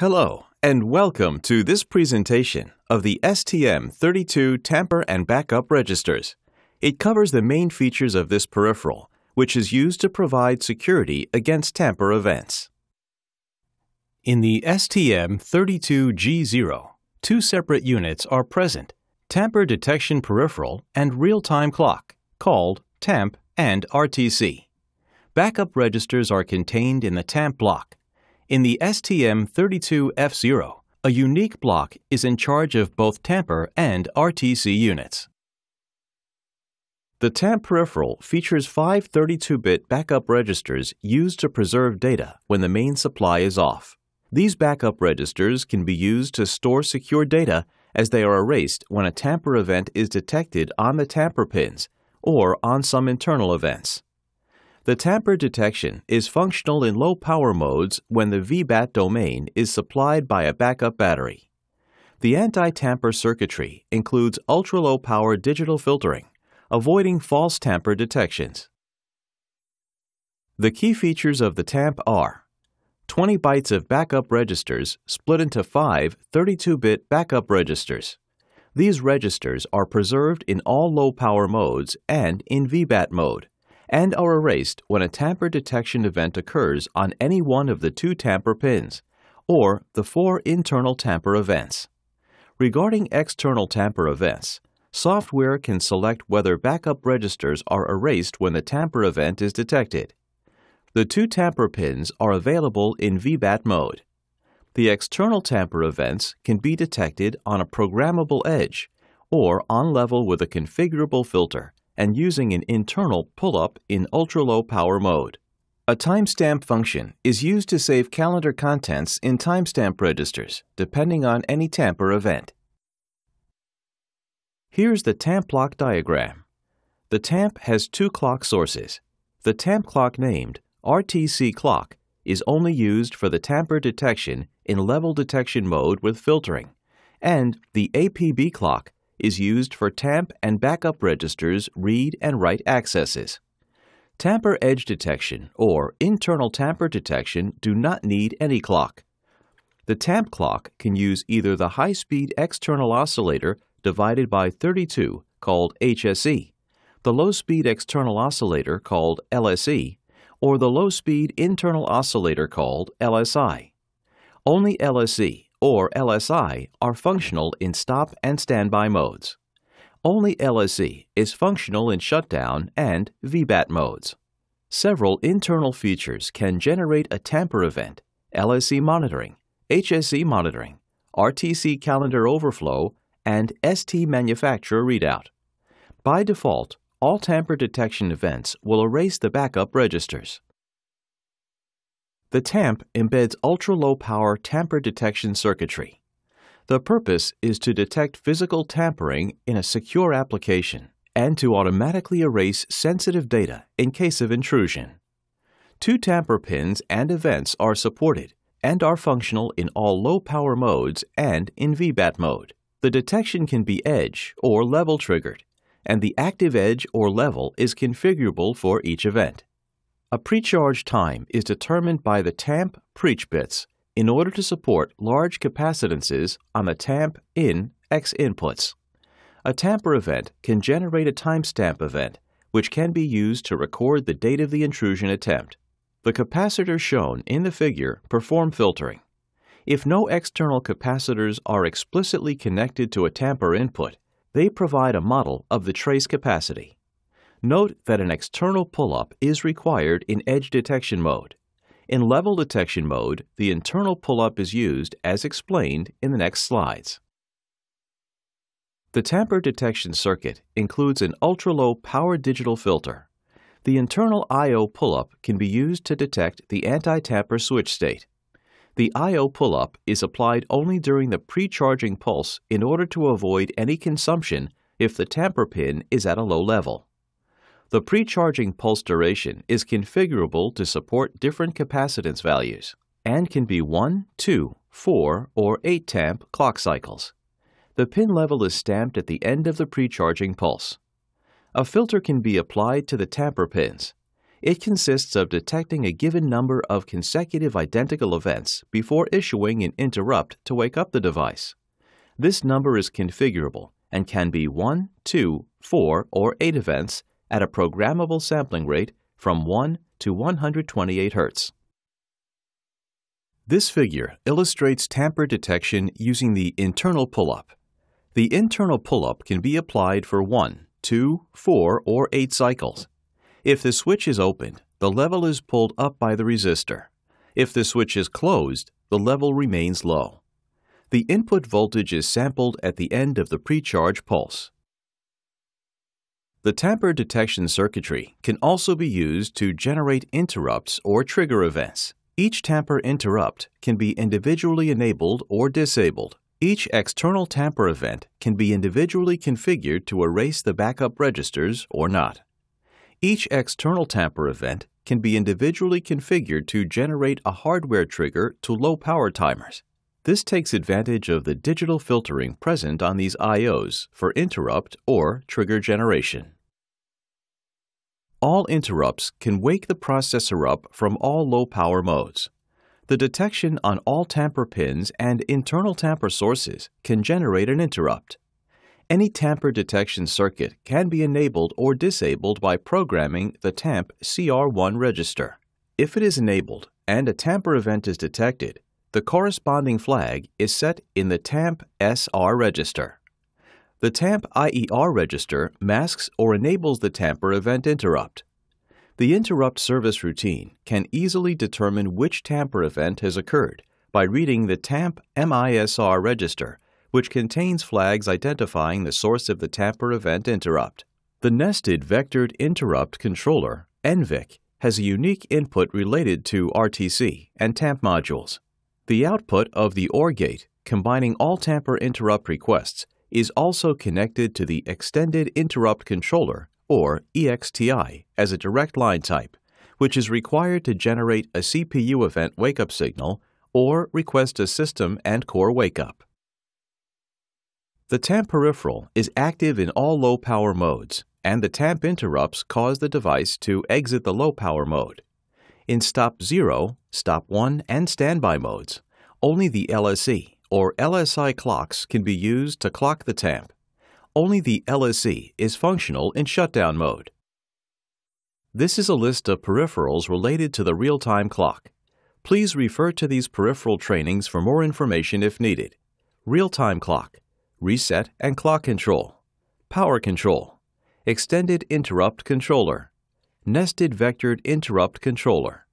Hello, and welcome to this presentation of the STM32 Tamper and Backup Registers. It covers the main features of this peripheral, which is used to provide security against tamper events. In the STM32G0, two separate units are present, Tamper Detection Peripheral and Real-Time Clock, called TAMP and RTC. Backup registers are contained in the TAMP block. In the STM32F0, a unique block is in charge of both tamper and RTC units. The TAMP peripheral features 5 32-bit backup registers used to preserve data when the main supply is off. These backup registers can be used to store secure data as they are erased when a tamper event is detected on the tamper pins or on some internal events. The tamper detection is functional in low power modes when the VBAT domain is supplied by a backup battery. The anti-tamper circuitry includes ultra-low power digital filtering, avoiding false tamper detections. The key features of the TAMP are 20 bytes of backup registers split into 5 32-bit backup registers. These registers are preserved in all low power modes and in VBAT mode, and are erased when a tamper detection event occurs on any one of the 2 tamper pins, or the 4 internal tamper events. Regarding external tamper events, software can select whether backup registers are erased when the tamper event is detected. The 2 tamper pins are available in VBAT mode. The external tamper events can be detected on a programmable edge or on level with a configurable filter, and using an internal pull-up in ultra-low power mode. A timestamp function is used to save calendar contents in timestamp registers, depending on any tamper event. Here's the TAMP clock diagram. The TAMP has 2 clock sources. The TAMP clock named RTC clock is only used for the tamper detection in level detection mode with filtering, and the APB clock is used for TAMP and backup registers read and write accesses. Tamper edge detection or internal tamper detection do not need any clock. The TAMP clock can use either the high-speed external oscillator divided by 32 called HSE, the low-speed external oscillator called LSE, or the low-speed internal oscillator called LSI. Only LSE or LSI are functional in stop and standby modes. Only LSE is functional in shutdown and VBAT modes. Several internal features can generate a tamper event: LSE monitoring, HSE monitoring, RTC calendar overflow, and ST manufacturer readout. By default, all tamper detection events will erase the backup registers. The TAMP embeds ultra-low power tamper detection circuitry. The purpose is to detect physical tampering in a secure application and to automatically erase sensitive data in case of intrusion. 2 tamper pins and events are supported and are functional in all low power modes and in VBAT mode. The detection can be edge or level triggered, and the active edge or level is configurable for each event. A precharge time is determined by the TAMP preach bits in order to support large capacitances on the TAMP in/ex inputs. A tamper event can generate a timestamp event, which can be used to record the date of the intrusion attempt. The capacitors shown in the figure perform filtering. If no external capacitors are explicitly connected to a tamper input, they provide a model of the trace capacity. Note that an external pull-up is required in edge detection mode. In level detection mode, the internal pull-up is used as explained in the next slides. The tamper detection circuit includes an ultra-low power digital filter. The internal I/O pull-up can be used to detect the anti-tamper switch state. The I/O pull-up is applied only during the pre-charging pulse in order to avoid any consumption if the tamper pin is at a low level. The pre-charging pulse duration is configurable to support different capacitance values and can be 1, 2, 4, or 8 tamp clock cycles. The pin level is stamped at the end of the pre-charging pulse. A filter can be applied to the tamper pins. It consists of detecting a given number of consecutive identical events before issuing an interrupt to wake up the device. This number is configurable and can be 1, 2, 4, or 8 events at a programmable sampling rate from 1 to 128 Hz. This figure illustrates tamper detection using the internal pull-up. The internal pull-up can be applied for 1, 2, 4, or 8 cycles. If the switch is opened, the level is pulled up by the resistor. If the switch is closed, the level remains low. The input voltage is sampled at the end of the pre-charge pulse. The tamper detection circuitry can also be used to generate interrupts or trigger events. Each tamper interrupt can be individually enabled or disabled. Each external tamper event can be individually configured to erase the backup registers or not. Each external tamper event can be individually configured to generate a hardware trigger to low power timers. This takes advantage of the digital filtering present on these IOs for interrupt or trigger generation. All interrupts can wake the processor up from all low power modes. The detection on all tamper pins and internal tamper sources can generate an interrupt. Any tamper detection circuit can be enabled or disabled by programming the TAMP CR1 register. If it is enabled and a tamper event is detected, the corresponding flag is set in the TAMP SR register. The TAMP IER register masks or enables the tamper event interrupt. The interrupt service routine can easily determine which tamper event has occurred by reading the TAMP MISR register, which contains flags identifying the source of the tamper event interrupt. The nested vectored interrupt controller, NVIC, has a unique input related to RTC and TAMP modules. The output of the OR gate, combining all tamper interrupt requests, is also connected to the Extended Interrupt Controller, or EXTI, as a direct line type, which is required to generate a CPU event wake-up signal or request a system and core wake-up. The TAMP peripheral is active in all low-power modes, and the TAMP interrupts cause the device to exit the low-power mode. In Stop 0, Stop 1, and Standby modes, only the LSE or LSI clocks can be used to clock the TAMP. Only the LSE is functional in shutdown mode. This is a list of peripherals related to the real-time clock. Please refer to these peripheral trainings for more information if needed. Real-time clock, reset and clock control, power control, extended interrupt controller, nested vectored interrupt controller,